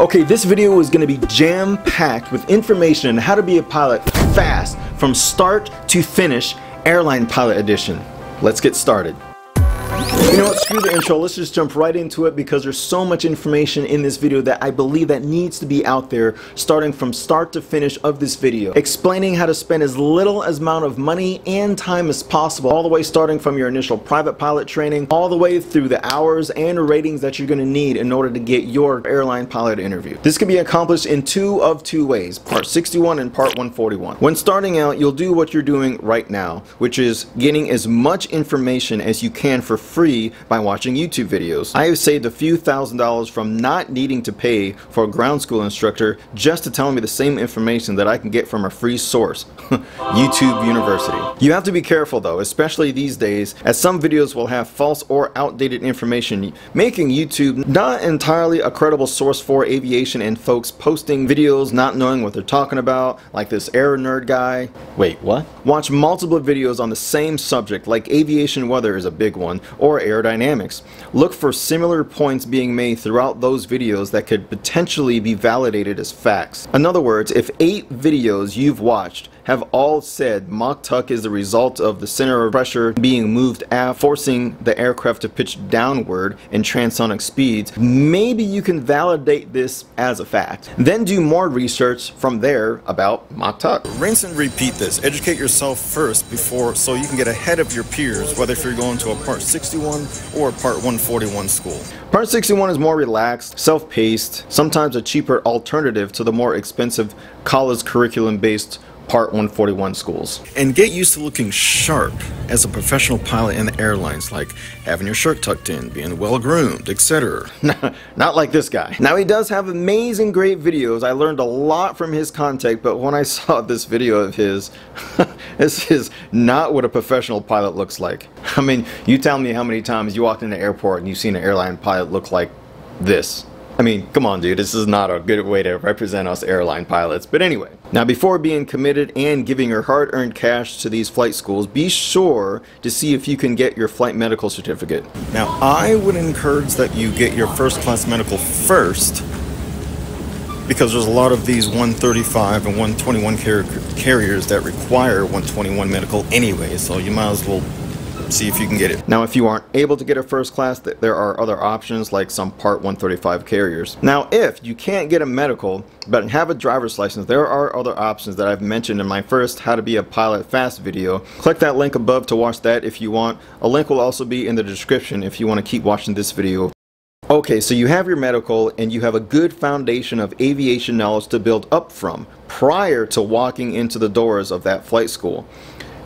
Okay, this video is going to be jam-packed with information on how to be a pilot fast from start to finish, Airline Pilot Edition. Let's get started. You know what, screw the intro, let's just jump right into it because there's so much information in this video that I believe that needs to be out there starting from start to finish of this video. Explaining how to spend as little amount of money and time as possible, all the way starting from your initial private pilot training, all the way through the hours and ratings that you're going to need in order to get your airline pilot interview. This can be accomplished in two ways, part 61 and part 141. When starting out, you'll do what you're doing right now, which is getting as much information as you can for free by watching YouTube videos. I have saved a few $1,000s from not needing to pay for a ground school instructor just to tell me the same information that I can get from a free source, YouTube University. You have to be careful though, especially these days, as some videos will have false or outdated information, making YouTube not entirely a credible source for aviation and folks posting videos not knowing what they're talking about, like this AeroNerd guy. Wait, what? Watch multiple videos on the same subject, like aviation weather is a big one, or aerodynamics. Look for similar points being made throughout those videos that could potentially be validated as facts. In other words, if 8 videos you've watched have all said Mach tuck is the result of the center of pressure being moved aft, forcing the aircraft to pitch downward in transonic speeds, maybe you can validate this as a fact. Then do more research from there about Mach tuck. Rinse and repeat this. Educate yourself first before, so you can get ahead of your peers, whether if you're going to a part 61 or part 141 school. Part 61 is more relaxed, self-paced, sometimes a cheaper alternative to the more expensive college curriculum-based Part 141 schools. And get used to looking sharp as a professional pilot in the airlines, like having your shirt tucked in, being well groomed, etc. Not like this guy. Now, he does have amazing, great videos. I learned a lot from his content, but when I saw this video of his, this is not what a professional pilot looks like. I mean, you tell me how many times you walked in the airport and you've seen an airline pilot look like this. I mean, come on, dude, this is not a good way to represent us airline pilots. But anyway, now before being committed and giving your hard-earned cash to these flight schools, be sure to see if you can get your flight medical certificate. Now, I would encourage that you get your first-class medical first, because there's a lot of these 135 and 121 carriers that require 121 medical anyway, so you might as well see if you can get it. Now, if you aren't able to get a first class, there are other options like some Part 135 carriers. Now, if you can't get a medical but have a driver's license, there are other options that I've mentioned in my first How to Be a Pilot Fast video. Click that link above to watch that if you want. A link will also be in the description if you want to keep watching this video. Okay, so you have your medical and you have a good foundation of aviation knowledge to build up from prior to walking into the doors of that flight school.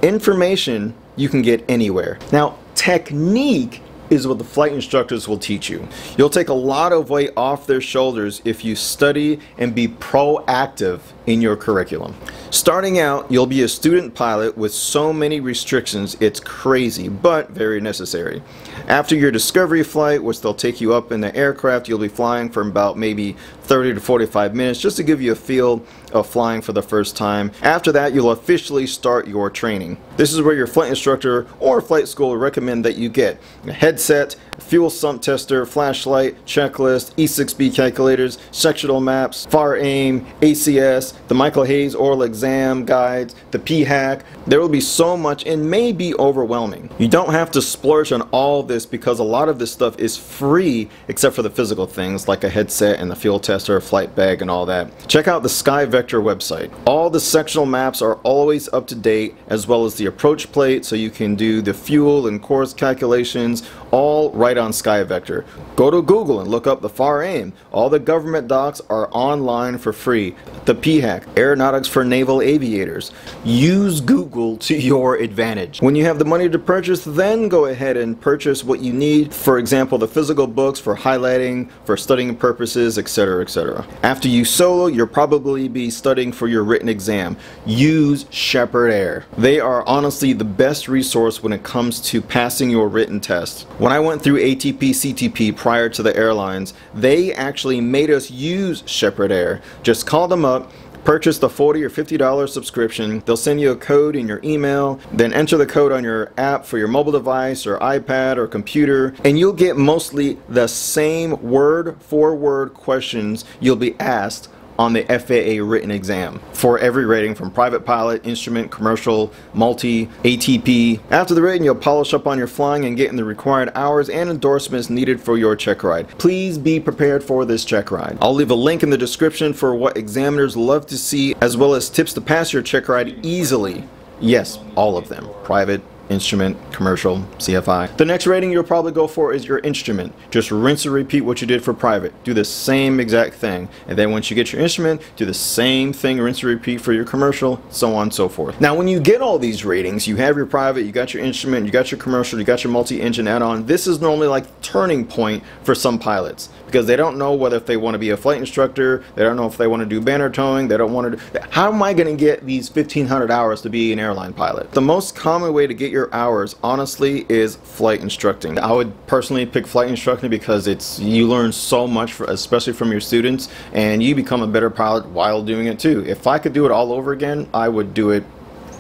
Information you can get anywhere. Now, technique is what the flight instructors will teach you. You'll take a lot of weight off their shoulders if you study and be proactive in your curriculum. Starting out, you'll be a student pilot with so many restrictions, it's crazy, but very necessary. After your discovery flight, which they'll take you up in the aircraft, you'll be flying for about maybe 30 to 45 minutes just to give you a feel of flying for the first time. After that, you'll officially start your training. This is where your flight instructor or flight school will recommend that you get a headset, fuel sump tester, flashlight, checklist, E6B calculators, sectional maps, FAR/AIM, ACS, the Michael Hayes oral exam guides, the PHAK. There will be so much and may be overwhelming. You don't have to splurge on all this because a lot of this stuff is free except for the physical things like a headset and the fuel tester, flight bag and all that. Check out the SkyVector website. All the sectional maps are always up to date, as well as the approach plate, so you can do the fuel and course calculations all right on SkyVector. Go to Google and look up the FAR/AIM. All the government docs are online for free. The PHAK, Aeronautics for Naval Aviators. Use Google to your advantage. When you have the money to purchase, then go ahead and purchase what you need. For example, the physical books for highlighting, for studying purposes, etc., etc. After you solo, you'll probably be studying for your written exam. Use Sheppard Air. They are honestly the best resource when it comes to passing your written test. When I went through ATP CTP prior to the airlines, they actually made us use Sheppard Air. Just call them up, purchase the $40 or $50 subscription. They'll send you a code in your email, then enter the code on your app for your mobile device or iPad or computer, and you'll get mostly the same word for word questions you'll be asked on the FAA written exam for every rating from private pilot, instrument, commercial, multi, ATP. After the rating, you'll polish up on your flying and get in the required hours and endorsements needed for your check ride. Please be prepared for this check ride. I'll leave a link in the description for what examiners love to see, as well as tips to pass your check ride easily. Yes, all of them. Private, instrument, commercial, CFI. The next rating you'll probably go for is your instrument. Just rinse and repeat what you did for private. Do the same exact thing. And then once you get your instrument, do the same thing, rinse and repeat for your commercial, so on and so forth. Now when you get all these ratings, you have your private, you got your instrument, you got your commercial, you got your multi-engine add-on. This is normally like the turning point for some pilots, because they don't know whether if they want to be a flight instructor, they don't know if they want to do banner towing, they don't want to do, how am I going to get these 1,500 hours to be an airline pilot? The most common way to get your hours, honestly, is flight instructing. I would personally pick flight instructing because it's, you learn so much, especially from your students, and you become a better pilot while doing it too. If I could do it all over again, I would do it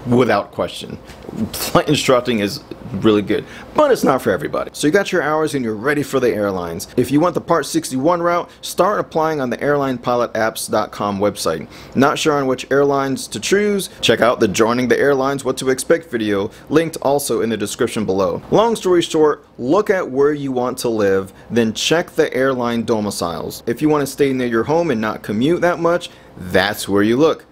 without question. Flight instructing is really good, but it's not for everybody. So you got your hours and you're ready for the airlines. If you want the Part 61 route, start applying on the airlinepilotapps.com website. Not sure on which airlines to choose? Check out the Joining the Airlines What to Expect video, linked also in the description below. Long story short, look at where you want to live, then check the airline domiciles. If you want to stay near your home and not commute that much, that's where you look.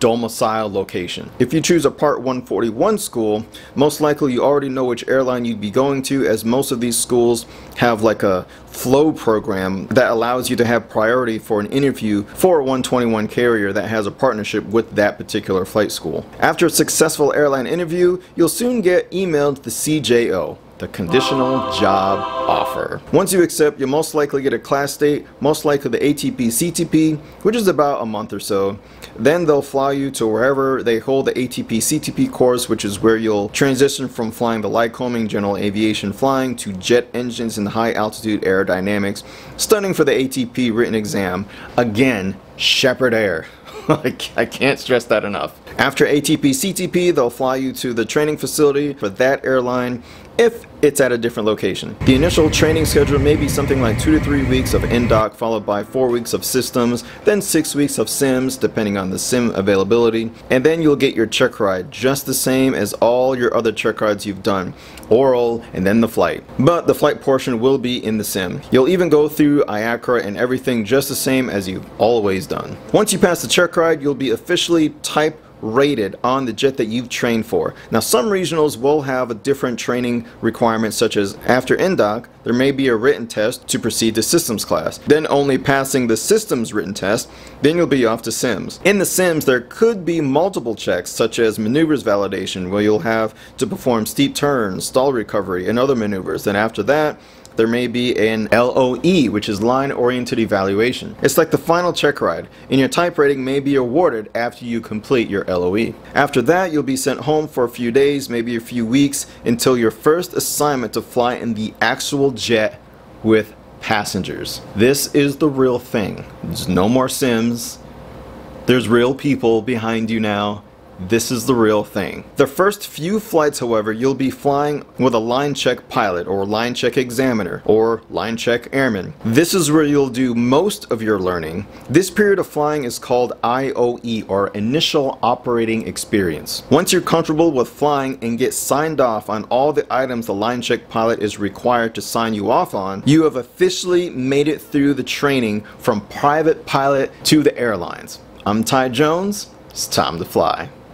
Domicile location. If you choose a Part 141 school, most likely you already know which airline you'd be going to, as most of these schools have like a flow program that allows you to have priority for an interview for a 121 carrier that has a partnership with that particular flight school. After a successful airline interview, you'll soon get emailed the CJO, the conditional job offer. Once you accept, you'll most likely get a class date, most likely the ATP CTP, which is about a month or so. Then they'll fly you to wherever they hold the ATP CTP course, which is where you'll transition from flying the Lycoming general aviation flying to jet engines and high altitude aerodynamics, studying for the ATP written exam. Again, Sheppard Air. I can't stress that enough. After ATP CTP, they'll fly you to the training facility for that airline if it's at a different location. The initial training schedule may be something like 2 to 3 weeks of NDOC, followed by 4 weeks of systems, then 6 weeks of SIMS, depending on the SIM availability, and then you'll get your check ride, just the same as all your other check rides you've done, oral, and then the flight. But the flight portion will be in the SIM. You'll even go through IACRA and everything just the same as you've always done. Once you pass the check ride, you'll be officially type rated on the jet that you've trained for. Now some regionals will have a different training requirement, such as after NDOC there may be a written test to proceed to systems class, then only passing the systems written test, then you'll be off to SIMS. In the SIMS there could be multiple checks, such as maneuvers validation, where you'll have to perform steep turns, stall recovery, and other maneuvers. Then after that there may be an LOE, which is line oriented evaluation. It's like the final check ride, and your type rating may be awarded after you complete your LOE. After that, you'll be sent home for a few days, maybe a few weeks, until your first assignment to fly in the actual jet with passengers. This is the real thing. There's no more sims. There's real people behind you now. This is the real thing. The first few flights, however, you'll be flying with a line check pilot or line check examiner or line check airman. This is where you'll do most of your learning. This period of flying is called IOE, or Initial Operating Experience. Once you're comfortable with flying and get signed off on all the items the line check pilot is required to sign you off on, you have officially made it through the training from private pilot to the airlines. I'm Ty Jones. It's time to fly.